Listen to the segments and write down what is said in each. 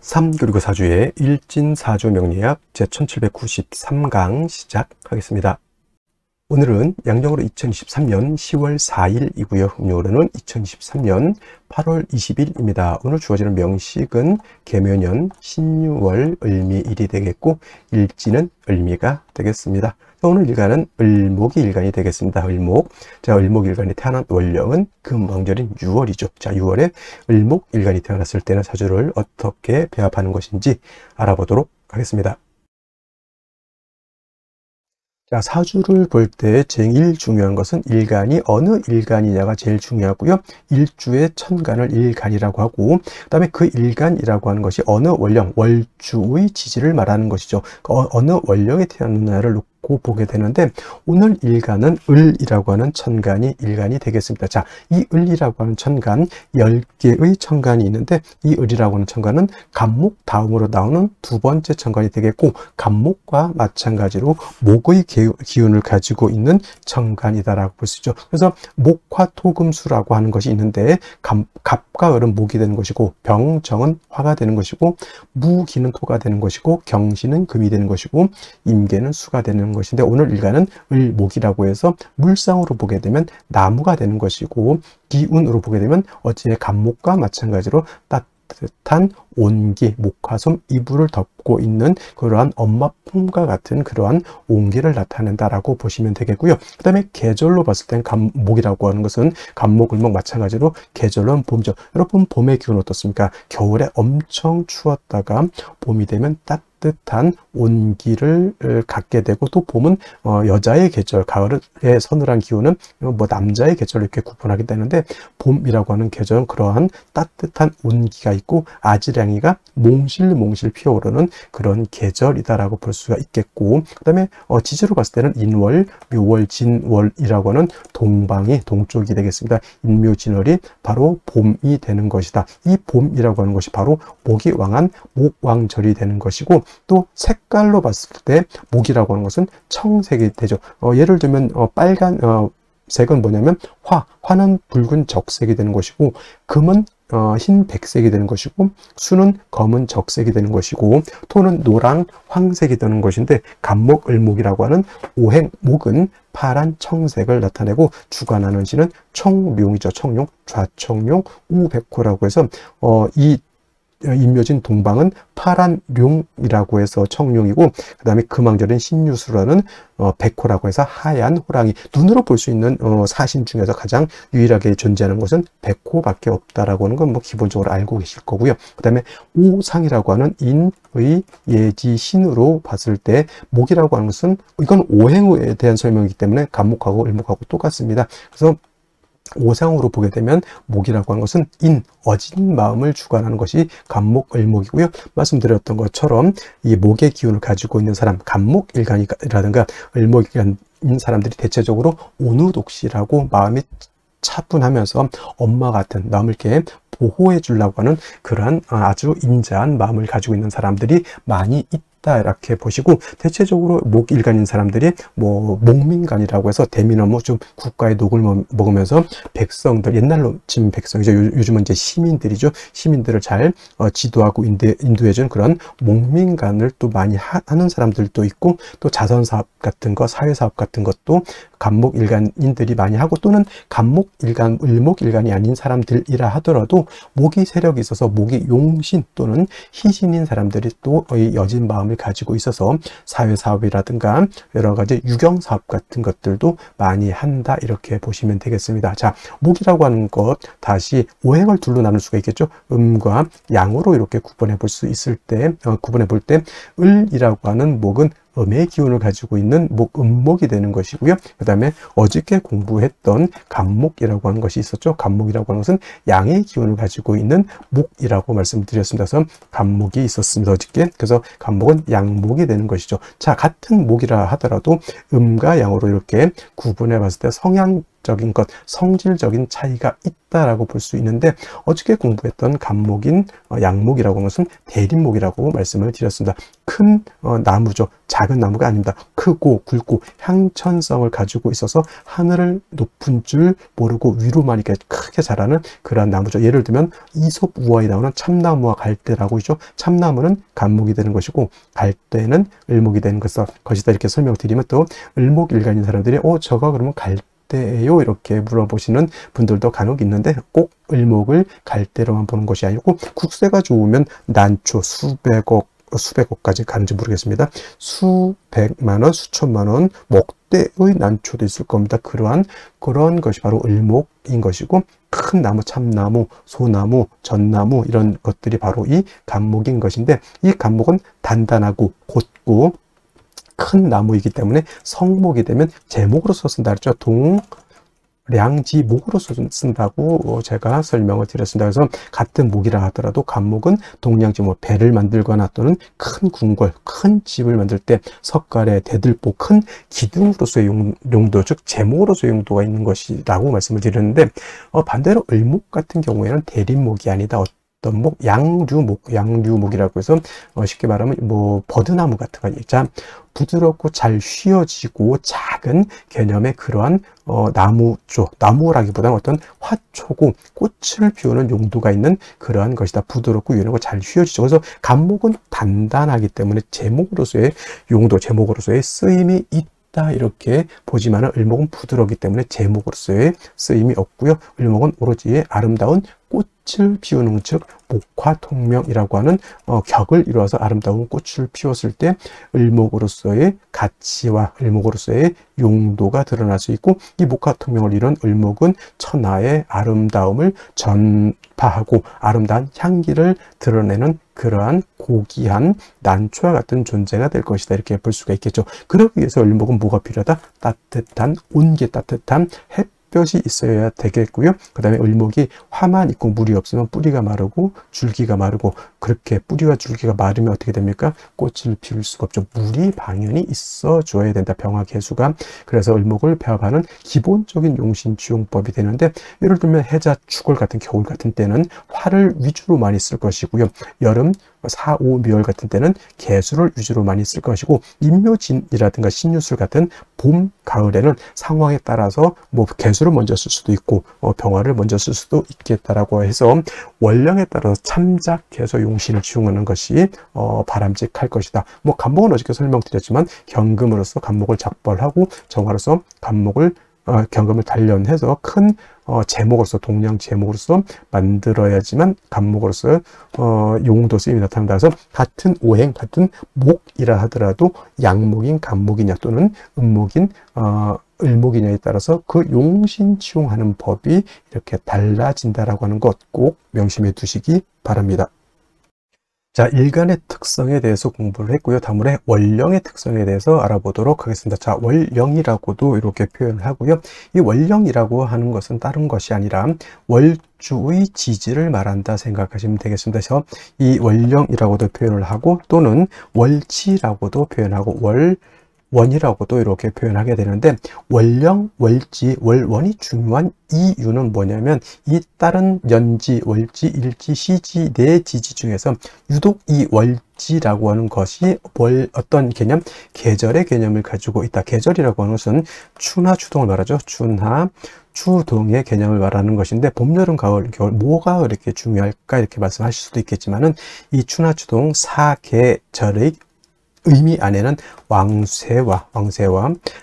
3 그리고 4주의 일진사주명리학 제1793강 시작하겠습니다. 오늘은 양력으로 2023년 10월 4일이고요. 음력으로는 2023년 8월 20일입니다. 오늘 주어지는 명식은 계묘년 신유월 을미일이 되겠고 일지는 을미가 되겠습니다. 오늘 일간은 을목이 일간이 되겠습니다. 을목. 자, 을목 일간이 태어난 월령은 금왕절인 6월이죠. 자, 6월에 을목 일간이 태어났을 때는 사주를 어떻게 배합하는 것인지 알아보도록 하겠습니다. 자, 사주를 볼 때 제일 중요한 것은 일간이 어느 일간이냐가 제일 중요하고요. 일주의 천간을 일간이라고 하고, 그 다음에 그 일간이라고 하는 것이 어느 월령, 월주의 지지를 말하는 것이죠. 어느 월령에 태어났느냐를 놓고 보게 되는데, 오늘 일간은 을이라고 하는 천간이 일간이 되겠습니다. 자, 이 을이라고 하는 천간, 10개의 천간이 있는데, 이 을이라고 하는 천간은 갑목 다음으로 나오는 두 번째 천간이 되겠고, 갑목과 마찬가지로 목의 기운을 가지고 있는 천간이다라고 볼 수 있죠. 그래서 목화토금수라고 하는 것이 있는데, 갑과 을은 목이 되는 것이고, 병정은 화가 되는 것이고, 무기는 토가 되는 것이고, 경신은 금이 되는 것이고, 임계는 수가 되는 것인데, 오늘 일간은 을목이라고 해서 물상으로 보게 되면 나무가 되는 것이고, 기운으로 보게 되면 어제 갑목과 마찬가지로 따뜻한 온기, 목화솜, 이불을 덮고 있는 그러한 엄마품과 같은 그러한 온기를 나타낸다라고 보시면 되겠고요. 그 다음에 계절로 봤을 땐 갑목이라고 하는 것은 갑목, 을목 마찬가지로 계절은 봄이죠. 여러분 봄의 기운 어떻습니까? 겨울에 엄청 추웠다가 봄이 되면 따뜻한 온기를 갖게 되고, 또 봄은 여자의 계절, 가을의 서늘한 기운은 뭐 남자의 계절 이렇게 구분하게 되는데, 봄이라고 하는 계절은 그러한 따뜻한 온기가 있고 아지랑이가 몽실몽실 피어오르는 그런 계절이다라고 볼 수가 있겠고, 그 다음에 지지로 봤을 때는 인월, 묘월, 진월이라고 하는 동방이 동쪽이 되겠습니다. 인묘진월이 바로 봄이 되는 것이다. 이 봄이라고 하는 것이 바로 목이 왕한 목왕절이 되는 것이고, 또 색깔로 봤을 때 목이라고 하는 것은 청색이 되죠. 예를 들면 빨간색은 뭐냐면 화는 붉은 적색이 되는 것이고, 금은 흰 백색이 되는 것이고, 수는 검은 적색이 되는 것이고, 토는 노랑 황색이 되는 것인데, 갑목, 을목이라고 하는 오행, 목은 파란 청색을 나타내고, 주관하는 신은 청룡이죠. 청룡, 좌청룡, 우백호라고 해서 이 임묘진 동방은 파란룡이라고 해서 청룡이고, 그 다음에 금왕절인 신유수라는 백호라고 해서 하얀 호랑이, 눈으로 볼 수 있는 사신 중에서 가장 유일하게 존재하는 것은 백호밖에 없다라고 하는 건 뭐 기본적으로 알고 계실 거고요. 그 다음에 오상이라고 하는 인의 예지 신으로 봤을 때, 목이라고 하는 것은 이건 오행에 대한 설명이기 때문에 갑목하고 을목하고 똑같습니다. 그래서 오상으로 보게 되면 목이라고 하는 것은 인, 어진 마음을 주관하는 것이 갑목, 을목이고요. 말씀드렸던 것처럼 이 목의 기운을 가지고 있는 사람, 갑목 일간이라든가 을목 일간인 사람들이 대체적으로 온우독실하고 마음이 차분하면서 엄마 같은, 남을 이렇게 보호해 주려고 하는 그러한 아주 인자한 마음을 가지고 있는 사람들이 많이 있다. 이렇게 보시고, 대체적으로 목 일간인 사람들이 뭐 목민간이라고 해서 대민업무, 좀 국가의 녹을 먹으면서 백성들, 옛날로 지금 백성이죠. 요즘은 이제 시민들이죠. 시민들을 잘 지도하고 인도해준 그런 목민간을 또 많이 하는 사람들도 있고, 또 자선사업 같은 거, 사회사업 같은 것도 갑목 일간인들이 많이 하고, 또는 갑목 일간, 을목 일간이 아닌 사람들이라 하더라도 목이 세력이 있어서 목이 용신 또는 희신인 사람들이 또 여진 마음 가지고 있어서 사회사업이라든가 여러가지 유경사업 같은 것들도 많이 한다, 이렇게 보시면 되겠습니다. 자, 목이라고 하는 것 다시 오행을 둘로 나눌 수가 있겠죠. 음과 양으로 이렇게 구분해 볼 수 있을 때, 구분해 볼 때 을이라고 하는 목은 음의 기운을 가지고 있는 음목이 되는 것이고요. 그 다음에 어저께 공부했던 갑목이라고 하는 것이 있었죠. 갑목이라고 하는 것은 양의 기운을 가지고 있는 목이라고 말씀드렸습니다. 그래서 갑목이 있었습니다, 어저께. 그래서 갑목은 양목이 되는 것이죠. 자, 같은 목이라 하더라도 음과 양으로 이렇게 구분해 봤을 때 성향 성격적인 것, 성질적인 차이가 있다라고 볼 수 있는데, 어저께 공부했던 갑목인 양목이라고 하는 것은 대립목이라고 말씀을 드렸습니다. 큰 나무죠. 작은 나무가 아닙니다. 크고 굵고 향천성을 가지고 있어서 하늘을 높은 줄 모르고 위로만 이렇게 크게 자라는 그러한 나무죠. 예를 들면 이솝 우화에 나오는 참나무와 갈대라고 있죠. 참나무는 갑목이 되는 것이고 갈대는 을목이 되는 것이다. 이렇게 설명드리면 또 을목일간인 사람들이 저거 그러면 갈대예요? 이렇게 물어보시는 분들도 간혹 있는데, 꼭 을목을 갈대로만 보는 것이 아니고 국세가 좋으면 난초 수백억까지 가는지 모르겠습니다. 수백만원, 수천만원, 목대의 난초도 있을 겁니다. 그런 것이 바로 을목인 것이고, 큰 나무, 참나무, 소나무, 전나무 이런 것들이 바로 이 갑목인 것인데, 이 갑목은 단단하고 곧고 큰 나무이기 때문에 성목이 되면 제목으로서 쓴다 그랬죠. 동량지목으로서 쓴다고 제가 설명을 드렸습니다. 그래서 같은 목이라 하더라도 갑목은 동량지목, 배를 만들거나 또는 큰 궁궐, 큰 집을 만들 때 석가래, 대들보, 큰 기둥으로서의 용도, 즉 제목으로서의 용도가 있는 것이라고 말씀을 드렸는데, 반대로 을목 같은 경우에는 대립목이 아니다. 어떤 목, 양류목이라고 해서 쉽게 말하면 버드나무 같은 거 있죠. 부드럽고 잘 휘어지고 작은 개념의 그러한 나무죠. 나무라기보다는 어떤 화초고 꽃을 피우는 용도가 있는 그러한 것이다. 부드럽고 유연하고 잘 휘어지죠. 그래서 갑목은 단단하기 때문에 제목으로서의 용도, 제목으로서의 쓰임이 있다 이렇게 보지만, 을목은 부드럽기 때문에 제목으로서의 쓰임이 없고요. 을목은 오로지 아름다운 꽃을 피우는, 즉 목화통명이라고 하는 격을 이루어서 아름다운 꽃을 피웠을 때 을목으로서의 가치와 을목으로서의 용도가 드러날 수 있고, 이 목화통명을 이룬 을목은 천하의 아름다움을 전파하고 아름다운 향기를 드러내는 그러한 고귀한 난초와 같은 존재가 될 것이다 이렇게 볼 수가 있겠죠. 그러기 위해서 을목은 뭐가 필요하다? 따뜻한 온기, 따뜻한 햇빛 뼈이 있어야 되겠고요. 그 다음에 을목이 화만 있고 물이 없으면 뿌리가 마르고 줄기가 마르고, 그렇게 뿌리와 줄기가 마르면 어떻게 됩니까? 꽃을 피울 수가 없죠. 물이 당연히 있어 줘야 된다. 병화개수가. 그래서 을목을 배합하는 기본적인 용신지용법이 되는데, 예를 들면 해자, 추골 같은 겨울 같은 때는 화를 위주로 많이 쓸 것이고요. 여름 4, 5, 미월 같은 때는 개수를 위주로 많이 쓸 것이고, 임묘진이라든가 신유술 같은 봄, 가을에는 상황에 따라서 개수를 먼저 쓸 수도 있고 병화를 먼저 쓸 수도 있겠다라고 해서 원령에 따라서 참작해서 용신을 지용하는 것이 바람직할 것이다. 갑목은 어저께 설명드렸지만 경금으로서 갑목을 작벌하고 정화로서 경금을 단련해서 큰 제목으로서, 동량 제목으로서 만들어야지만 갑목으로서 용도 쓰임이 나타난다. 그래서 같은 오행, 같은 목이라 하더라도 양목인 갑목이냐 또는 음목인 을목이냐에 따라서 그 용신치용하는 법이 이렇게 달라진다라고 하는 것 꼭 명심해 두시기 바랍니다. 자, 일간의 특성에 대해서 공부를 했고요. 다음으로 월령의 특성에 대해서 알아보도록 하겠습니다. 자, 월령이라고도 이렇게 표현을 하고요. 이 월령이라고 하는 것은 다른 것이 아니라 월주의 지지를 말한다 생각하시면 되겠습니다. 그래서 이 월령이라고도 표현을 하고, 또는 월치라고도 표현하고 월원이라고도 이렇게 표현하게 되는데, 월령, 월지, 월원이 중요한 이유는 뭐냐면, 이 다른 연지, 월지, 일지, 시지, 네 지지 중에서 유독 이 월지라고 하는 것이 어떤 개념? 계절의 개념을 가지고 있다. 계절이라고 하는 것은 추나 추동을 말하죠. 추나 추동의 개념을 말하는 것인데, 봄, 여름, 가을, 겨울, 뭐가 그렇게 중요할까? 이렇게 말씀하실 수도 있겠지만은, 이 추나 추동 사계절의 의미 안에는 왕쇠와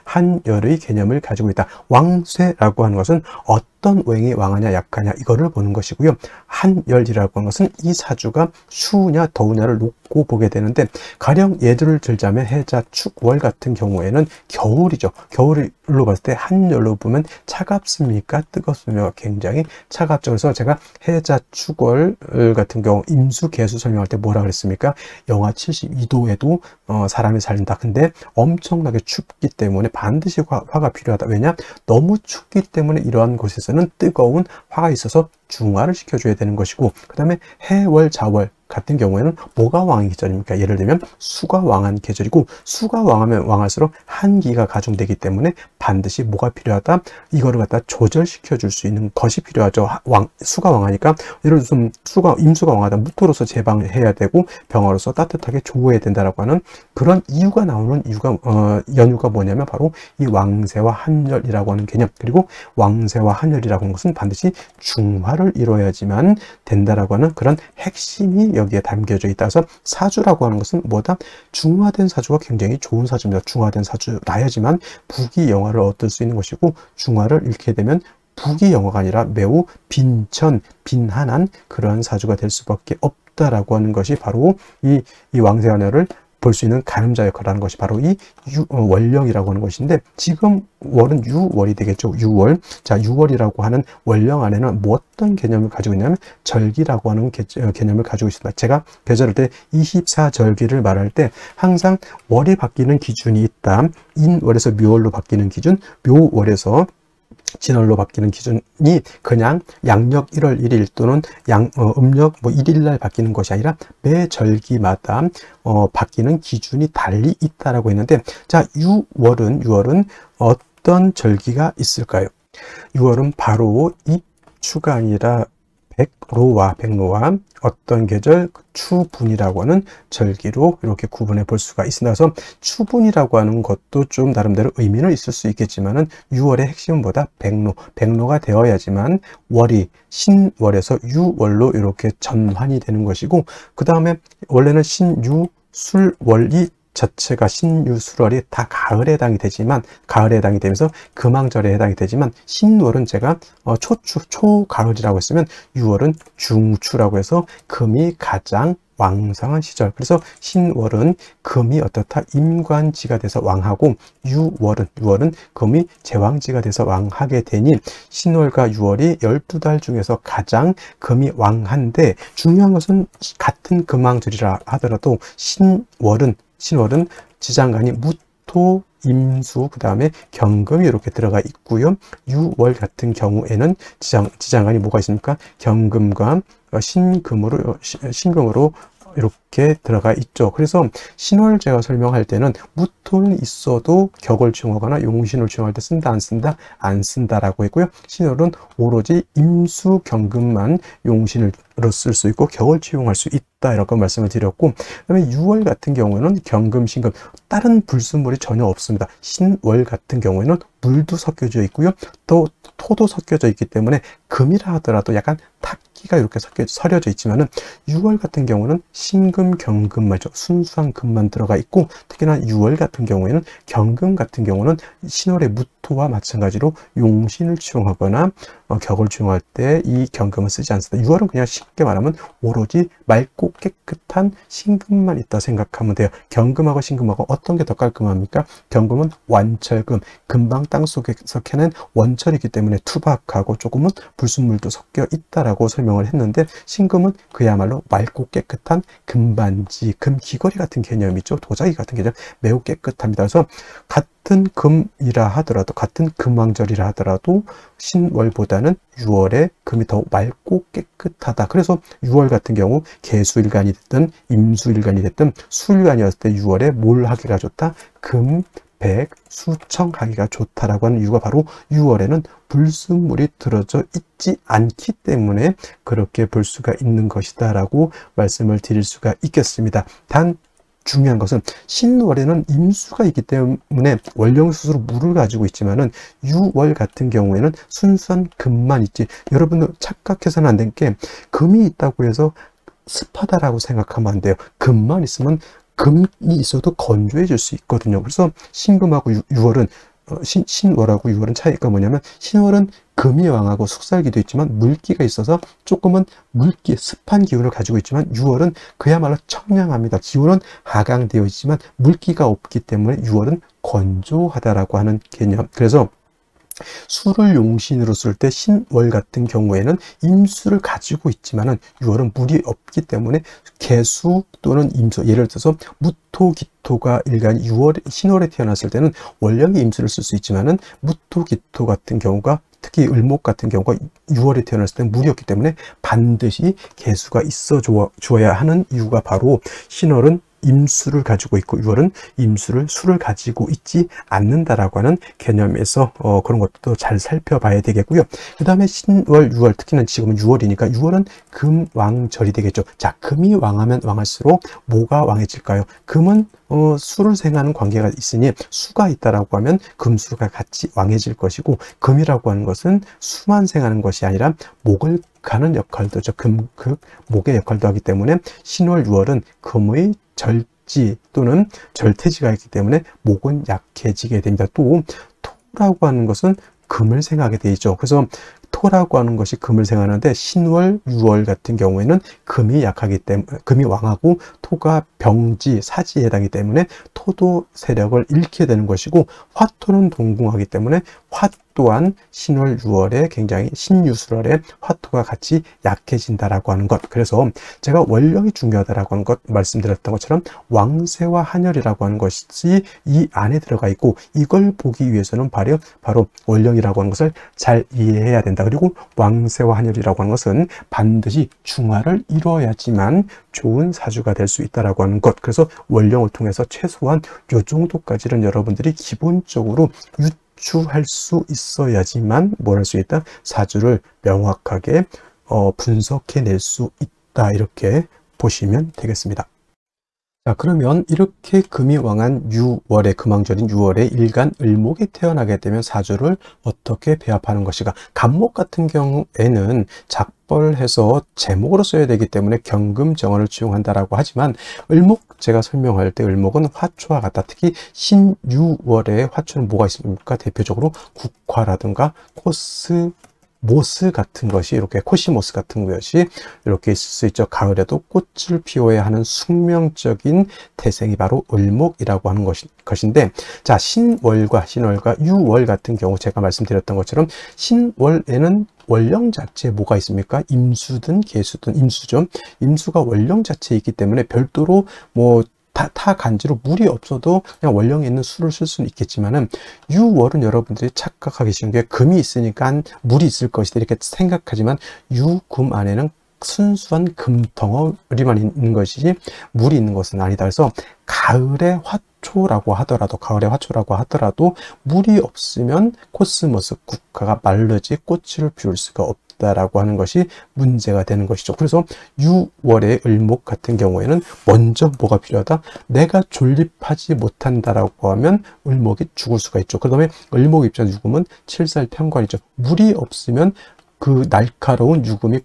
한열의 개념을 가지고 있다. 왕쇠라고 하는 것은 어떤 오행이 왕하냐 약하냐 이거를 보는 것이고요. 한열이라고 하는 것은 이 사주가 추우냐 더우냐를 놓고 보게 되는데, 가령 예를 들자면 해자, 축월 같은 경우에는 겨울이죠. 겨울로 봤을 때 한열로 보면 차갑습니까? 뜨겁습니까? 굉장히 차갑죠. 그래서 제가 해자, 축월 같은 경우 임수, 계수 설명할 때 뭐라 그랬습니까? 영하 72도에도 사람이 살린다. 근데 엄청나게 춥기 때문에 반드시 화가 필요하다. 왜냐? 너무 춥기 때문에 이러한 곳에서는 뜨거운 화가 있어서 중화를 시켜줘야 되는 것이고, 그 다음에 해월, 자월, 같은 경우에는 뭐가 왕의 계절입니까? 예를 들면 수가 왕한 계절이고, 수가 왕하면 왕할수록 한기가 가중되기 때문에 반드시 뭐가 필요하다? 이거를 갖다 조절시켜 줄 수 있는 것이 필요하죠. 수가 왕하니까 예를 들면 임수가 왕하다, 무토로서 제방해야 되고 병화로서 따뜻하게 조호해야 된다라고 하는 그런 이유가 나오는 연유가 뭐냐면 바로 이 왕세와 한열이라고 하는 개념. 그리고 왕세와 한열이라고 하는 것은 반드시 중화를 이뤄야지만 된다라고 하는 그런 핵심이 여기에 담겨져 있다. 그래서 사주라고 하는 것은 뭐다? 중화된 사주가 굉장히 좋은 사주입니다. 중화된 사주 나야지만 부귀영화를 얻을 수 있는 것이고, 중화를 잃게 되면 부귀영화가 아니라 매우 빈천, 빈한한 그러한 사주가 될 수밖에 없다라고 하는 것이 바로 이 왕세한열을 볼 수 있는 가늠자 역할을 하는 것이 바로 이 월령이라고 하는 것인데, 지금 월은 유월이 되겠죠. 유월. 자, 유월이라고 하는 월령 안에는 뭐 어떤 개념을 가지고 있냐면 절기라고 하는 개념을 가지고 있습니다. 제가 계절할 때 24절기를 말할 때 항상 월이 바뀌는 기준이 있다. 인월에서 묘월로 바뀌는 기준, 묘월에서 진월로 바뀌는 기준이 그냥 양력 1월 1일 또는 음력 1일날 바뀌는 것이 아니라 매 절기마다 바뀌는 기준이 달리 있다라고 했는데, 자, 6월은 어떤 절기가 있을까요? 6월은 바로 입추가 아니라 백로와 어떤 계절 추분이라고 하는 절기로 이렇게 구분해 볼 수가 있습니다. 그래서 추분이라고 하는 것도 좀 나름대로 의미는 있을 수 있겠지만은 6월의 핵심은 뭐다? 백로가 되어야지만 월이 신월에서 유월로 이렇게 전환이 되는 것이고, 그 다음에 원래는 신유술월이 자체가 신유술월이 다 가을에 해당이 되지만, 가을에 해당이 되면서 금왕절에 해당이 되지만, 신월은 제가 초가을이라고 했으면 6월은 중추라고 해서 금이 가장 왕성한 시절. 그래서 신월은 금이 어떻다? 임관지가 돼서 왕하고, 유월은 금이 제왕지가 돼서 왕하게 되니 신월과 유월이 12달 중에서 가장 금이 왕한데, 중요한 것은 같은 금왕절이라 하더라도 신월은 지장간이 무토, 임수, 그 다음에 경금이 이렇게 들어가 있고요. 유월 같은 경우에는 지장간이 뭐가 있습니까? 경금과 신금으로 이렇게 들어가 있죠. 그래서 신월 제가 설명할 때는 무토는 있어도 격을 증오하거나 용신을 증오할 때 쓴다, 안 쓴다? 안 쓴다라고 했고요. 신월은 오로지 임수, 경금만 용신으로 쓸 수 있고 격을 채용할 수 있다, 이렇게 말씀을 드렸고, 그다음에 유월 같은 경우에는 경금, 신금, 다른 불순물이 전혀 없습니다. 신월 같은 경우에는 물도 섞여져 있고요. 또 토도 섞여져 있기 때문에 금이라 하더라도 약간 탁기가 이렇게 서려져 있지만은 6월 같은 경우는 신금, 경금 말죠. 순수한 금만 들어가 있고, 특히나 6월 같은 경우에는 경금 같은 경우는 신월의 무토와 마찬가지로 용신을 치용하거나 격을 치용할 때 이 경금은 쓰지 않습니다. 6월은 그냥 쉽게 말하면 오로지 맑고 깨끗한 신금만 있다 생각하면 돼요. 경금하고 신금하고 어떤 게 더 깔끔합니까? 경금은 완철금, 금방 땅속에서 캐낸 원철이기 때문에 투박하고 조금은 불순물도 섞여 있다라고 설명을 했는데, 신금은 그야말로 맑고 깨끗한 금반지, 금귀걸이 같은 개념이죠. 도자기 같은 개념, 매우 깨끗합니다. 그래서 같은 금이라 하더라도, 같은 금왕절이라 하더라도 신월보다는 6월에 금이 더 맑고 깨끗하다. 그래서 6월 같은 경우 계수일간이 됐든 임수일간이 됐든 수일간이었을 때 6월에 뭘 하기가 좋다? 금, 백, 수청하기가 좋다라고 하는 이유가 바로 6월에는 불순물이 들어져 있지 않기 때문에 그렇게 볼 수가 있는 것이다 라고 말씀을 드릴 수가 있겠습니다. 단 중요한 것은 신월에는 임수가 있기 때문에 월령수로 물을 가지고 있지만은 유월 같은 경우에는 순수한 금만 있지, 여러분들 착각해서는 안 된 게 금이 있다고 해서 습하다라고 생각하면 안 돼요. 금만 있으면 금이 있어도 건조해질 수 있거든요. 그래서 신금하고 신월하고 유월은 차이가 뭐냐면, 신월은 금이 왕하고 속살기도 있지만 물기가 있어서 조금은 습한 기운을 가지고 있지만, 유월은 그야말로 청량합니다. 기운은 하강되어 있지만 물기가 없기 때문에 유월은 건조하다라고 하는 개념. 그래서 수를 용신으로 쓸 때 신월 같은 경우에는 임수를 가지고 있지만은 6월은 물이 없기 때문에 개수 또는 임수, 예를 들어서 무토, 기토가 일간 6월 신월에 태어났을 때는 월령의 임수를 쓸 수 있지만은 무토, 기토 같은 경우가 특히 을목 같은 경우가 6월에 태어났을 때는 물이 없기 때문에 반드시 개수가 있어 줘야 하는 이유가 바로 신월은 임수를 가지고 있고 6월은 수를 가지고 있지 않는다라고 하는 개념에서 그런 것도 잘 살펴봐야 되겠고요. 그 다음에 신월, 6월, 특히나 지금은 6월이니까 6월은 금왕절이 되겠죠. 자, 금이 왕하면 왕할수록 뭐가 왕해질까요? 금은 수를 생하는 관계가 있으니 수가 있다라고 하면 금수가 같이 왕해질 것이고, 금이라고 하는 것은 수만 생하는 것이 아니라 목을 가는 역할도, 금극 목의 역할도 하기 때문에 신월, 6월은 금의 절지 또는 절태지가 있기 때문에 목은 약해지게 됩니다. 또 토라고 하는 것은 금을 생하게 되어 있죠. 그래서 토라고 하는 것이 금을 생하는데 신월, 6월 같은 경우에는 금이 약하기 때문에, 금이 왕하고 토가 병지, 사지에 해당이 때문에 토도 세력을 잃게 되는 것이고, 화토는 동궁하기 때문에 화 또한 신월, 6월에 굉장히 신유술월에 화토가 같이 약해진다라고 하는 것. 그래서 제가 월령이 중요하다라고 하는 것 말씀드렸던 것처럼 왕세와 한열이라고 하는 것이 이 안에 들어가 있고, 이걸 보기 위해서는 바로 월령이라고 하는 것을 잘 이해해야 된다. 그리고 왕세와 한열이라고 하는 것은 반드시 중화를 이뤄야지만 좋은 사주가 될 수 있다라고 하는 것. 그래서 월령을 통해서 최소한 요 정도까지는 여러분들이 기본적으로 추할 수 있어야지만 뭘 할 수 있다? 사주를 명확하게 분석해낼 수 있다. 이렇게 보시면 되겠습니다. 자, 그러면 이렇게 금이 왕한 6월에, 금왕절인 6월에 일간 을목이 태어나게 되면 사주를 어떻게 배합하는 것인가? 갑목 같은 경우에는 작벌해서 제목으로 써야 되기 때문에 경금정화를 취용한다라고 하지만, 을목, 제가 설명할 때 을목은 화초와 같다. 특히 신유월에 화초는 뭐가 있습니까? 대표적으로 국화라든가 코스모스 같은 것이, 이렇게 코시모스 같은 것이 이렇게 있을 수 있죠. 가을에도 꽃을 피워야 하는 숙명적인 태생이 바로 을목이라고 하는 것인데, 자, 신월과 유월 같은 경우 제가 말씀드렸던 것처럼 신월에는 월령 자체에 뭐가 있습니까? 임수든 계수든 임수죠. 임수가 월령 자체에 있기 때문에 별도로 뭐 타간지로 물이 없어도 그냥 월령에 있는 수를 쓸 수는 있겠지만은, 유월은 여러분들이 착각하기 쉬운 게 금이 있으니까 물이 있을 것이다 이렇게 생각하지만, 유금 안에는 순수한 금 덩어리만 있는 것이지 물이 있는 것은 아니다. 그래서 가을의 화초라고 하더라도 물이 없으면 코스모스 국화가 말르지 꽃을 피울 수가 없다라고 하는 것이 문제가 되는 것이죠. 그래서 6월의 을목 같은 경우에는 먼저 뭐가 필요하다? 내가 존립하지 못한다라고 하면 을목이 죽을 수가 있죠. 그 다음에 을목 입장 죽음은 칠살 편관이죠. 물이 없으면 그 날카로운 유금이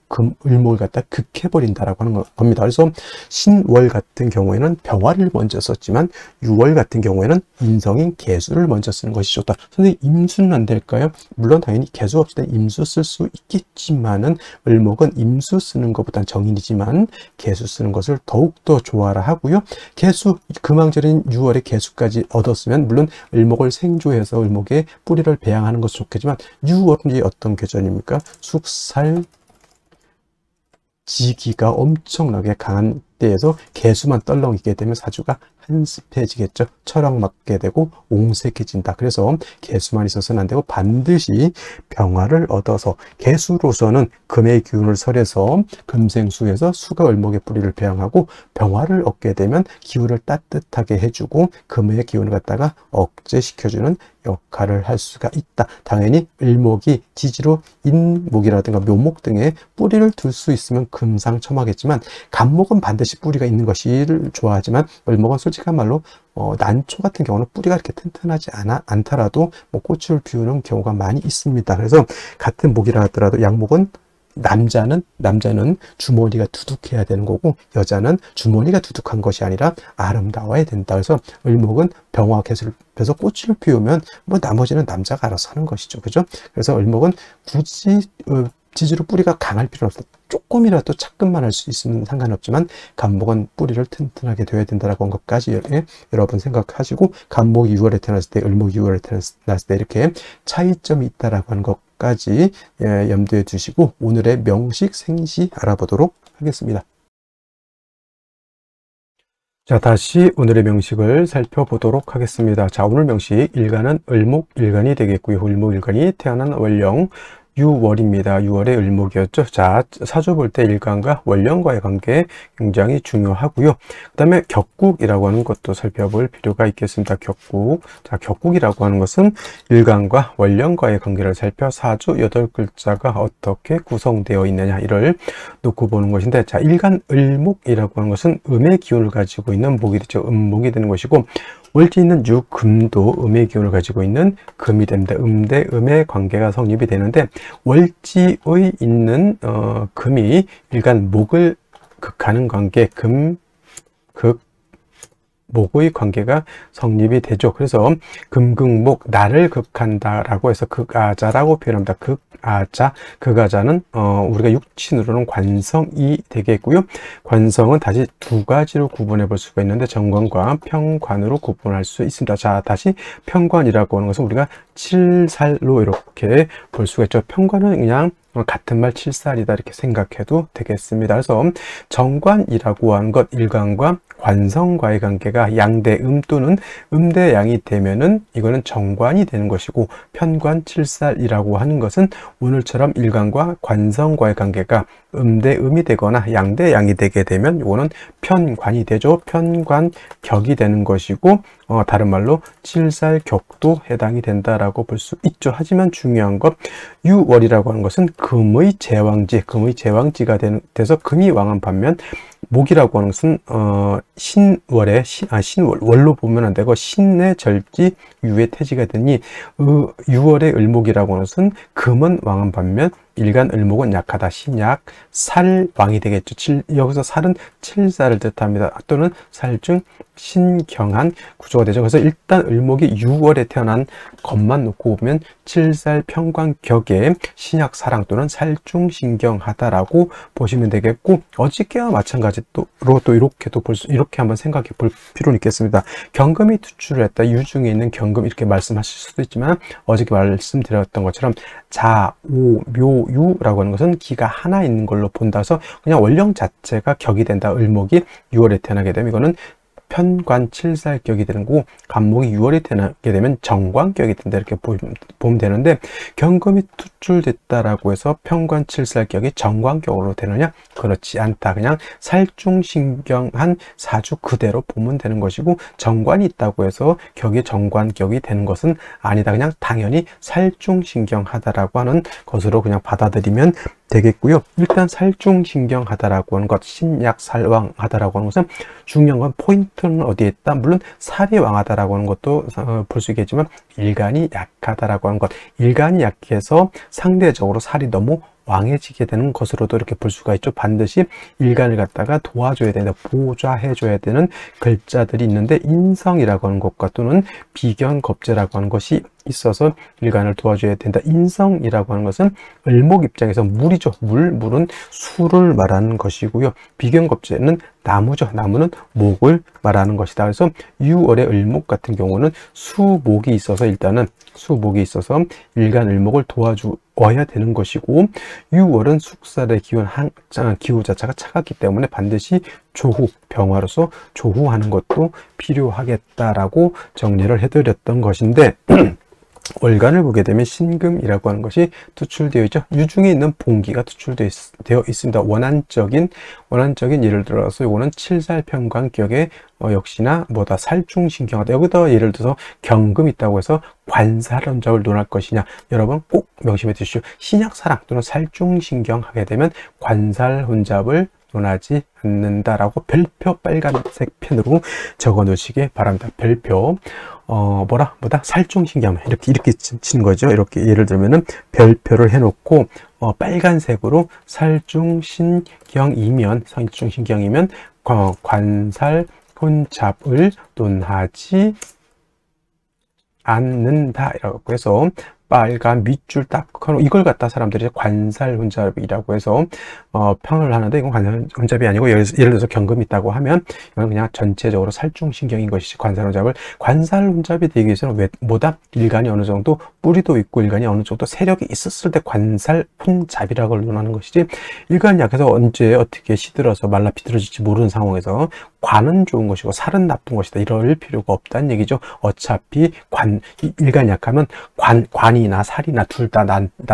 을목을 갖다 극해버린다라고 하는 겁니다. 그래서 신월 같은 경우에는 병화를 먼저 썼지만, 유월 같은 경우에는 인성인 계수를 먼저 쓰는 것이 좋다. 선생님, 임수는 안 될까요? 물론 당연히 계수 없이 임수 쓸 수 있겠지만은, 을목은 임수 쓰는 것보단 정인이지만 계수 쓰는 것을 더욱더 좋아라 하고요. 계수, 금왕절인 6월에 계수까지 얻었으면, 물론 을목을 생조해서 을목의 뿌리를 배양하는 것이 좋겠지만, 6월은 어떤 계절입니까? 숙살, 지기가 엄청나게 강한 때에서 개수만 떨렁이게 되면 사주가 한습해지겠죠. 철학 맞게 되고 옹색해진다. 그래서 개수만 있어서는 안 되고 반드시 병화를 얻어서, 개수로서는 금의 기운을 설해서 금생수에서 수가 을목의 뿌리를 배양하고, 병화를 얻게 되면 기운을 따뜻하게 해주고 금의 기운을 갖다가 억제시켜주는 역할을 할 수가 있다. 당연히 을목이 지지로 인목이라든가 묘목 등의 뿌리를 둘 수 있으면 금상첨화겠지만, 갑목은 반드시 뿌리가 있는 것을 좋아하지만, 을목은 솔직한 말로 난초 같은 경우는 뿌리가 이렇게 튼튼하지 않더라도 뭐 꽃을 피우는 경우가 많이 있습니다. 그래서 같은 목이라 하더라도 양목은 남자는 주머니가 두둑해야 되는 거고, 여자는 주머니가 두둑한 것이 아니라 아름다워야 된다. 그래서 을목은 병화, 계수를 빼서 꽃을 피우면 뭐 나머지는 남자가 알아서 하는 것이죠. 그죠? 그래서 을목은 굳이 지지로 뿌리가 강할 필요는 없다. 조금이라도 착근만 할 수 있으면 상관없지만 간목은 뿌리를 튼튼하게 둬야 된다라고 한 것까지 여러분 생각하시고, 간목이 6월에 태어났을 때, 을목이 6월에 태어났을 때 이렇게 차이점이 있다라고 하는 것까지 염두에 두시고 오늘의 명식 생시 알아보도록 하겠습니다. 자, 다시 오늘의 명식을 살펴보도록 하겠습니다. 자, 오늘 명식 일간은 을목일간이 되겠고요. 을목일간이 태어난 월령 6월입니다. 6월의 을목이었죠. 자, 사주 볼 때 일간과 월령과의 관계 굉장히 중요하고요. 그 다음에 격국이라고 하는 것도 살펴볼 필요가 있겠습니다. 격국. 자, 격국이라고 하는 것은 일간과 월령과의 관계를 살펴 사주 8글자가 어떻게 구성되어 있느냐 이를 놓고 보는 것인데, 자, 일간 을목이라고 하는 것은 음의 기운을 가지고 있는 목이 되죠. 음목이 되는 것이고, 월지 있는 유금도 음의 기운을 가지고 있는 금이 됩니다. 음대 음의 관계가 성립이 되는데, 월지의 있는 금이 일간 목을 극하는 관계, 금극 목의 관계가 성립이 되죠. 그래서 금극목, 나를 극한다 라고 해서 극아자라고 표현합니다. 극아자, 극아자는 우리가 육친으로는 관성이 되겠고요. 관성은 다시 두 가지로 구분해 볼 수가 있는데 정관과 평관으로 구분할 수 있습니다. 자, 다시 평관이라고 하는 것은 우리가 7살로 이렇게 볼 수가 있죠. 평관은 그냥 같은 말 7살이다 이렇게 생각해도 되겠습니다. 그래서 정관이라고 하는 것, 일간과 관성과의 관계가 양대음 또는 음대양이 되면은 이거는 정관이 되는 것이고, 편관 7살이라고 하는 것은 오늘처럼 일간과 관성과의 관계가 음대음이 되거나 양대양이 되게 되면 이거는 편관이 되죠. 편관격이 되는 것이고, 다른 말로 7살격도 해당이 된다라고 볼 수 있죠. 하지만 중요한 것, 6월이라고 하는 것은 금의 제왕지, 금의 제왕지가 돼서 금이 왕한 반면 목이라고 하는 것은 신월에 신월 월로 보면 안 되고 신의 절지 유의 태지가 되니 6월의 을목이라고 하는 것은 금은 왕한 반면 일간 을목은 약하다, 신약, 살왕이 되겠죠. 여기서 살은 7살을 뜻합니다. 또는 살중 신경한 구조가 되죠. 그래서 일단 을목이 6월에 태어난 것만 놓고 보면 7살 평관격에 신약 사랑 또는 살중 신경하다라고 보시면 되겠고, 어저께와 마찬가지로 또 이렇게 한번 생각해 볼 필요는 있겠습니다. 경금이 투출을 했다, 유중에 있는 경금 이렇게 말씀하실 수도 있지만 어저께 말씀드렸던 것처럼 자, 오, 묘, 유라고 하는 것은 기가 하나 있는 걸로 본다서 그냥 월령 자체가 격이 된다. 을목이 6월에 태어나게 되면 이거는 편관 7살격이 되는 거고, 간목이 6월에 태어나게 되면 정관격이 된다 이렇게 보면 되는데, 경금이 투출됐다라고 해서 편관 7살격이 정관격으로 되느냐? 그렇지 않다. 그냥 살중신경한 사주 그대로 보면 되는 것이고, 정관이 있다고 해서 격이 정관격이 되는 것은 아니다. 그냥 당연히 살중신경하다라고 하는 것으로 그냥 받아들이면 되겠고요. 일단 살중신경하다라고 하는 것, 신약 살왕하다라고 하는 것은 중요한 건 포인트는 어디에 있다? 물론 살이 왕하다라고 하는 것도 볼 수 있겠지만 일간이 약하다라고 하는 것, 일간이 약해서 상대적으로 살이 너무 왕해지게 되는 것으로도 이렇게 볼 수가 있죠. 반드시 일간을 갖다가 도와줘야 되는, 보좌해줘야 되는 글자들이 있는데, 인성이라고 하는 것과 또는 비견겁재라고 하는 것이 있어서 일간을 도와줘야 된다. 인성이라고 하는 것은 을목 입장에서 물이죠. 물은 수를 말하는 것이고요. 비견겁재는 나무죠. 나무는 목을 말하는 것이다. 그래서 6월의 을목 같은 경우는 수목이 있어서 일간 을목을 도와줘야 되는 것이고, 6월은 숙살의 기후 자체가 차갑기 때문에 반드시 조후, 병화로서 조후하는 것도 필요하겠다라고 정리를 해드렸던 것인데, 월간을 보게 되면 신금이라고 하는 것이 투출되어 있죠. 유중에 있는 봉기가 투출되어 있습니다. 원한적인 예를 들어서 이거는 7살 평관격에 역시나 뭐다 살중신경하다. 여기다 예를 들어서 경금 있다고 해서 관살원적을 논할 것이냐, 여러분 꼭 명심해 두십시오. 신약사랑 또는 살중신경하게 되면 관살혼잡을 논하지 않는다라고 별표 빨간색 펜으로 적어 놓으시기 바랍니다. 별표 살중신경 이렇게 치는 거죠. 이렇게 예를 들면은 별표를 해놓고 빨간색으로 살중신경이면 관살 혼잡을 논하지 않는다 이라고 해서 빨간 밑줄 딱 이걸 갖다 사람들이 관살혼잡이라고 해서 평을 하는데, 이건 관살혼잡이 아니고 예를 들어서 경금이 있다고 하면 이건 그냥 전체적으로 살충신경인 것이지, 관살혼잡이 되기 위해서는 왜 뭐다? 일간이 어느 정도 뿌리도 있고 일간이 어느 정도 세력이 있었을 때 관살혼잡이라고 논하는 것이지, 일간이 약해서 언제 어떻게 시들어서 말라 비틀어질지 모르는 상황에서 관은 좋은 것이고 살은 나쁜 것이다 이럴 필요가 없다는 얘기죠. 어차피 일간이 약하면 관이나 살이나 둘 다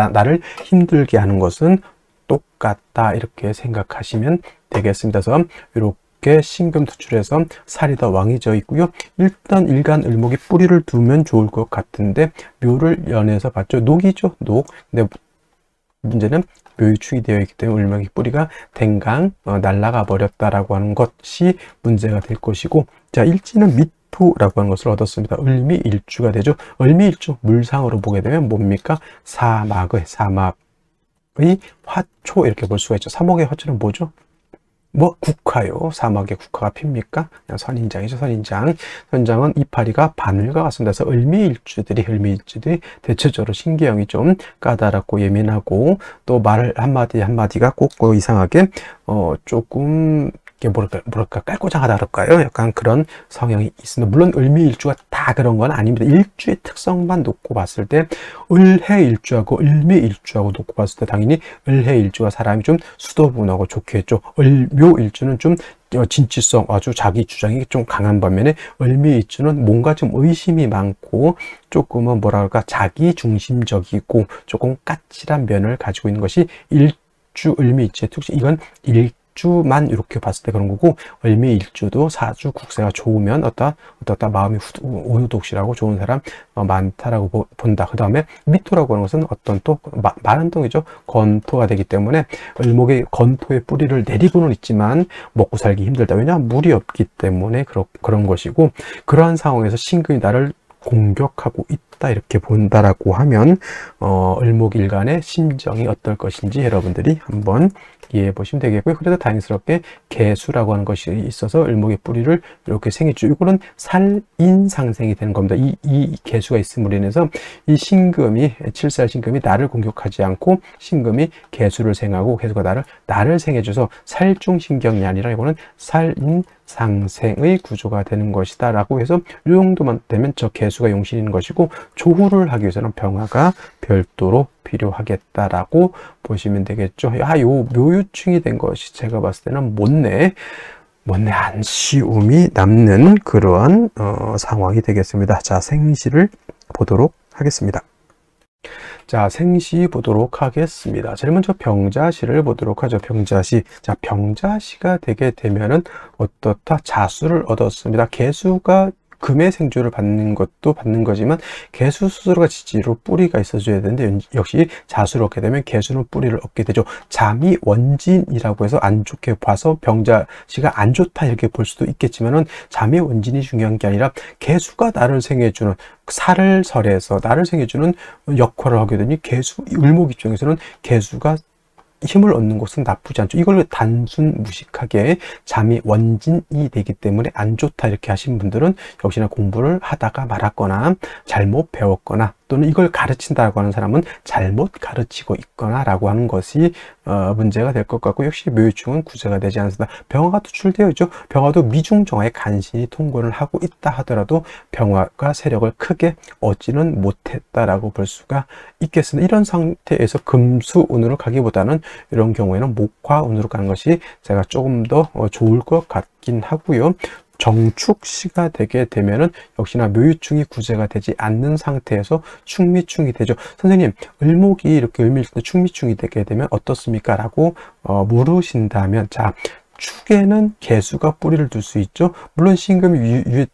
나를 힘들게 하는 것은 똑같다, 이렇게 생각하시면 되겠습니다. 그래서 이렇게 신금투출해서 살이 더 왕해져 있고요. 일단 일간 을목이 뿌리를 두면 좋을 것 같은데 묘를 연해서 봤죠. 녹이죠, 녹. 근데 문제는 묘유축이 되어 있기 때문에 을목의 뿌리가 댕강 날아가 버렸다라고 하는 것이 문제가 될 것이고, 자, 일지는 미토라고 하는 것을 얻었습니다. 을미 일주가 되죠. 을미 일주 물상으로 보게 되면 뭡니까? 사막의 화초, 이렇게 볼 수가 있죠. 사막의 화초는 뭐죠? 국화요. 사막의 국화가 핍니까? 선인장이죠, 선인장. 선인장은 이파리가 바늘과 같습니다. 그래서 을미일주들이 대체적으로 신경이 좀 까다롭고 예민하고, 또 말 한마디 한마디가 꼭 이상하게 조금 뭐랄까 깔고장하다 그럴까요? 약간 그런 성향이 있습니다. 물론 을미일주가 다 그런 건 아닙니다. 일주의 특성만 놓고 봤을 때 을해일주하고 을미일주하고 놓고 봤을 때 당연히 을해일주가 사람이 좀 수도분하고 좋겠죠. 을묘일주는 좀 진취성, 아주 자기 주장이 좀 강한 반면에 을미일주는 뭔가 좀 의심이 많고 조금은 뭐랄까 자기 중심적이고 조금 까칠한 면을 가지고 있는 것이 일주 을미일주의 특징. 이건 일주만 이렇게 봤을 때 그런 거고, 을미 일주도 사주 국세가 좋으면 어떠다 마음이 오유독실하고 좋은 사람 많다라고 본다. 그 다음에 미토라고 하는 것은 어떤 또 마른동이죠. 건토가 되기 때문에 을목의 건토의 뿌리를 내리고는 있지만 먹고 살기 힘들다. 왜냐, 물이 없기 때문에 그런 것이고, 그러한 상황에서 신금이 나를 공격하고 있다, 이렇게 본다라고 하면 을목일간의 심정이 어떨 것인지 여러분들이 한번 이해해 보시면 되겠고요. 그래서 다행스럽게 개수라고 하는 것이 있어서 을목의 뿌리를 이렇게 생기죠. 이거는 살인상생이 되는 겁니다. 이 개수가 있음으로 인해서 이 신금이, 칠살 신금이 나를 공격하지 않고 신금이 개수를 생하고 개수가 나를 생해줘서 살중신경이 아니라 이거는 살인 상생의 구조가 되는 것이다 라고 해서 이 정도만 되면 저 개수가 용신인 것이고, 조후를 하기 위해서는 병화가 별도로 필요하겠다라고 보시면 되겠죠. 요 묘유충이 된 것이 제가 봤을 때는 못내 안쉬움이 남는 그러한 상황이 되겠습니다. 자, 생시를 보도록 하겠습니다. 자, 생시 보도록 하겠습니다. 제일 먼저 병자시를 보도록 하죠. 병자시. 자, 병자시가 되게 되면은 어떻다? 자수를 얻었습니다. 개수가 금의 생주를 받는 것도 받는 거지만 개수 스스로가 지지로 뿌리가 있어줘야 되는데, 역시 자수를 얻게 되면 개수는 뿌리를 얻게 되죠. 잠이 원진이라고 해서 안 좋게 봐서 병자시가 안 좋다 이렇게 볼 수도 있겠지만은 잠이 원진이 중요한 게 아니라 개수가 나를 생해주는, 살을 설해서 나를 생해주는 역할을 하게 되니 을목 입장에서는 개수가 힘을 얻는 것은 나쁘지 않죠. 이걸 단순 무식하게 잠이 원진이 되기 때문에 안 좋다 이렇게 하신 분들은 역시나 공부를 하다가 말았거나 잘못 배웠거나, 또는 이걸 가르친다고 하는 사람은 잘못 가르치고 있거나 라고 하는 것이 문제가 될 것 같고, 역시 묘유충은 구제가 되지 않습니다. 병화가 투출되어 있죠. 병화도 미중정화에 간신히 통근을 하고 있다 하더라도 병화가 세력을 크게 얻지는 못했다라고 볼 수가 있겠습니다. 이런 상태에서 금수운으로 가기보다는 이런 경우에는 목화운으로 가는 것이 제가 조금 더 좋을 것 같긴 하고요. 정축시가 되게 되면은 역시나 묘유충이 구제가 되지 않는 상태에서 충미충이 되죠. 선생님, 을목이 이렇게 을미일주인데 충미충이 되게 되면 어떻습니까? 라고 물으신다면, 자, 축에는 개수가 뿌리를 둘 수 있죠. 물론 신금이 위에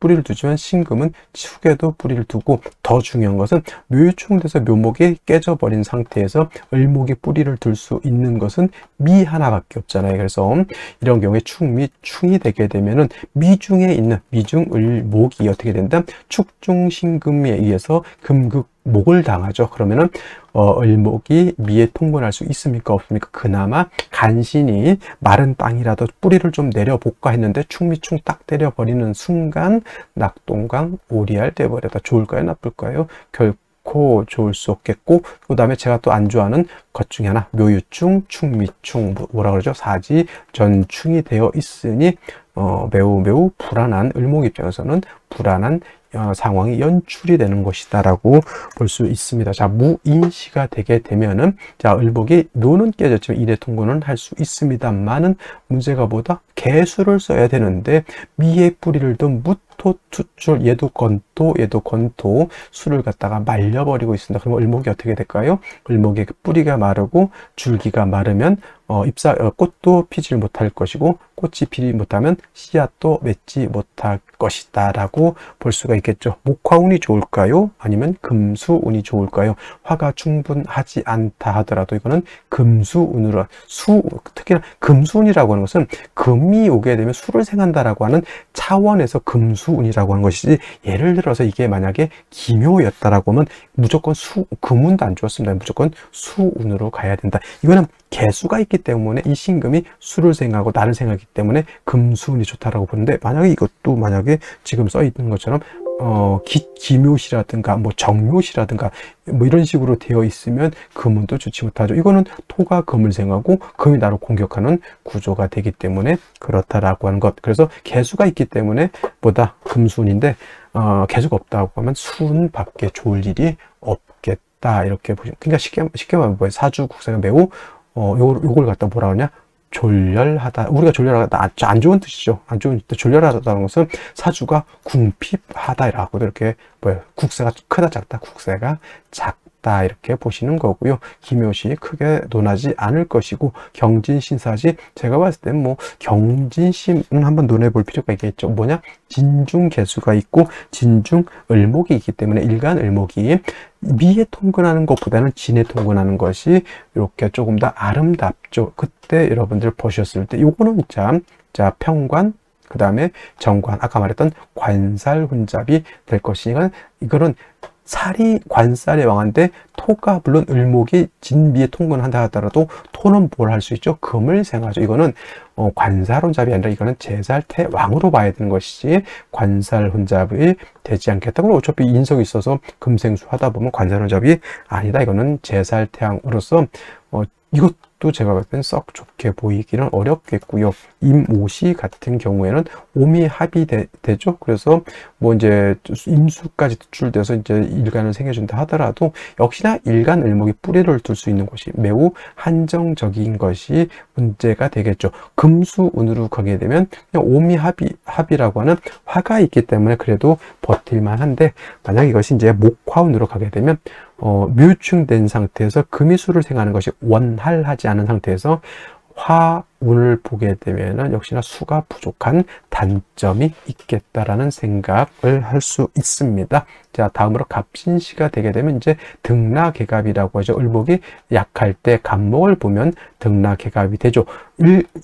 뿌리를 두지만 신금은 축에도 뿌리를 두고, 더 중요한 것은 묘유충돼서 묘목이 깨져버린 상태에서 을목이 뿌리를 둘 수 있는 것은 미 하나밖에 없잖아요. 그래서 이런 경우에 충미충이 되게 되면은 미중에 있는 미중을목이 어떻게 된다? 축중신금에 의해서 금극목을 당하죠. 그러면은 을목이 미에 통근할 수 있습니까? 없습니까? 그나마 간신히 마른 땅이라도 뿌리를 좀 내려볼까 했는데 충미충 딱 때려버리는 순간 낙동강 오리알 돼버렸다. 좋을까요? 나쁠까요? 결 않고 좋을 수 없겠고, 그 다음에 제가 또 안 좋아하는 것 중에 하나, 묘유충, 충미충, 뭐라 그러죠? 사지, 전충이 되어 있으니 매우 매우 불안한, 을목 입장에서는 불안한 상황이 연출이 되는 것이다라고 볼 수 있습니다. 자, 무인시가 되게 되면은, 자, 을목이 묘는 깨졌지만 일의 통고는 할 수 있습니다만은, 문제가 뭐다? 개수를 써야 되는데, 미의 뿌리를 둔 무, 토, 투출, 얘도 건토, 수를 갖다가 말려버리고 있습니다. 그럼 을목이 어떻게 될까요? 을목의 뿌리가 마르고 줄기가 마르면 꽃도 피질 못할 것이고, 꽃이 피지 못하면 씨앗도 맺지 못할 것이다 라고 볼 수가 있겠죠. 목화운이 좋을까요? 아니면 금수운이 좋을까요? 화가 충분하지 않다 하더라도 이거는 금수운으로, 특히나 금수운이라고 하는 것은 금이 오게 되면 수를 생한다라고 하는 차원에서 금수운이라고 하는 것이지, 예를 들어서 이게 만약에 기묘였다라고 하면 무조건 금운도 안 좋았습니다. 무조건 수운으로 가야 된다. 이거는 개수가 있기 때문에 이 신금이 수를 생각하고 나를 생각하기 때문에 금수운이 좋다라고 보는데, 만약에 이것도 만약에 지금 써 있는 것처럼 기묘시라든가 뭐 정묘시라든가 뭐 이런 식으로 되어 있으면 금운도 좋지 못하죠. 이거는 토가 금을 생하고 금이 나를 공격하는 구조가 되기 때문에 그렇다라고 하는 것. 그래서 개수가 있기 때문에 뭐다? 금수운인데 개수가 없다고 하면 수운밖에 좋을 일이 없겠다 이렇게 보시면, 그러니까 쉽게 말하면 뭐예요? 사주 국세가 매우 요걸 갖다 뭐라 그러냐? 졸렬하다. 우리가 졸렬하다, 안 좋은 뜻이죠. 안 좋은 뜻. 졸렬하다는 것은 사주가 궁핍하다라고도 이렇게 뭐예요? 국세가 크다 작다, 국세가 작다 이렇게 보시는 거고요. 기묘시 크게 논하지 않을 것이고, 경진신사지 제가 봤을 땐 뭐 경진신은 한번 논해 볼 필요가 있겠죠. 뭐냐? 진중개수가 있고 진중을목이 있기 때문에 일간을목이 미에 통근하는 것보다는 진에 통근하는 것이 이렇게 조금 더 아름답죠. 그때 여러분들 보셨을 때 요거는 참, 자, 평관, 그 다음에 정관, 아까 말했던 관살 혼잡이 될 것이니까, 이거는 살이 관살의 왕한데 토가, 물론 을목이 진미에 통근한다 하더라도 토는 뭘 할 수 있죠? 금을 생하죠. 이거는 관살 혼잡이 아니라 이거는 제살태왕으로 봐야 되는 것이지 관살 혼잡이 되지 않겠다. 그럼 어차피 인성이 있어서 금생수 하다 보면 관살 혼잡이 아니다. 이거는 제살태왕으로서 이것도 제가 볼 땐 썩 좋게 보이기는 어렵겠고요. 임오시 같은 경우에는 오미 합이 되죠. 그래서 뭐 이제 임수까지 투출돼서 이제 일간을 생겨준다 하더라도 역시나 일간 을목이 뿌리를 둘 수 있는 곳이 매우 한정적인 것이 문제가 되겠죠. 금수운으로 가게 되면 그냥 오미 합이라고 하는 화가 있기 때문에 그래도 버틸만 한데, 만약 이것이 이제 목화운으로 가게 되면 묘충된 상태에서 금이 수를 생하는 것이 원활하지 않은 상태에서 화운을 보게 되면은 역시나 수가 부족한 단점이 있겠다라는 생각을 할 수 있습니다. 자, 다음으로 갑신시가 되게 되면 이제 등락개갑이라고 하죠. 을목이 약할 때 갑목을 보면 등락개갑이 되죠.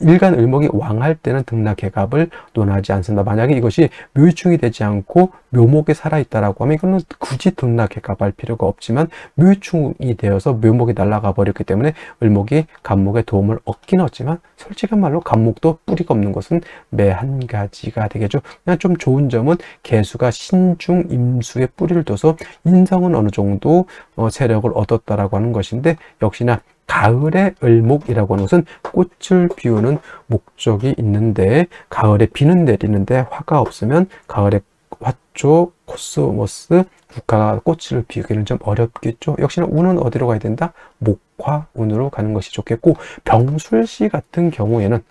일간 을목이 왕할 때는 등락개갑을 논하지 않습니다. 만약에 이것이 묘유충이 되지 않고 묘목이 살아있다라고 하면 이거는 굳이 등락개갑할 필요가 없지만, 묘유충이 되어서 묘목이 날아가 버렸기 때문에 을목이 갑목의 도움을 얻긴 얻지만, 솔직한 말로 갑목도 뿌리가 없는 것은 매 한 가지가 되겠죠. 그냥 좀 좋은 점은 개수가 신중 임수의 뿌리를 둬서 인성은 어느 정도 세력을 얻었다라고 하는 것인데, 역시나 가을의 을목이라고 하는 것은 꽃을 피우는 목적이 있는데, 가을에 비는 내리는데 화가 없으면 가을에 화초, 코스모스, 국화가 꽃을 피우기는 좀 어렵겠죠. 역시나 운은 어디로 가야 된다? 목화운으로 가는 것이 좋겠고, 병술시 같은 경우에는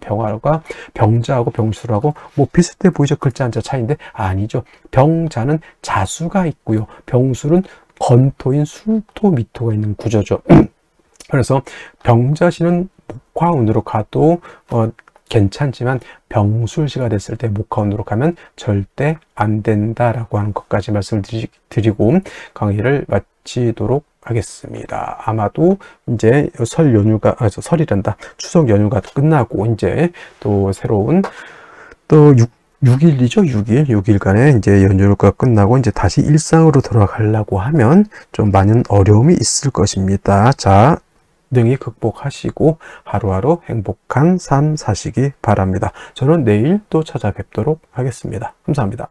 병화가 병자하고 병술하고 뭐 비슷해 보이죠. 글자 한자 차이인데 아니죠. 병자는 자수가 있고요. 병술은 건토인 술토 미토가 있는 구조죠. 그래서 병자시는 목화운으로 가도 괜찮지만, 병술시가 됐을 때 목화운으로 가면 절대 안 된다라고 하는 것까지 말씀을 드리고 강의를 마치도록 하겠습니다. 아마도 이제 추석 연휴가 끝나고 이제 또 새로운 또 6일간의 이제 연휴가 끝나고 이제 다시 일상으로 돌아가려고 하면 좀 많은 어려움이 있을 것입니다. 자, 등이 극복하시고 하루하루 행복한 삶 사시기 바랍니다. 저는 내일 또 찾아뵙도록 하겠습니다. 감사합니다.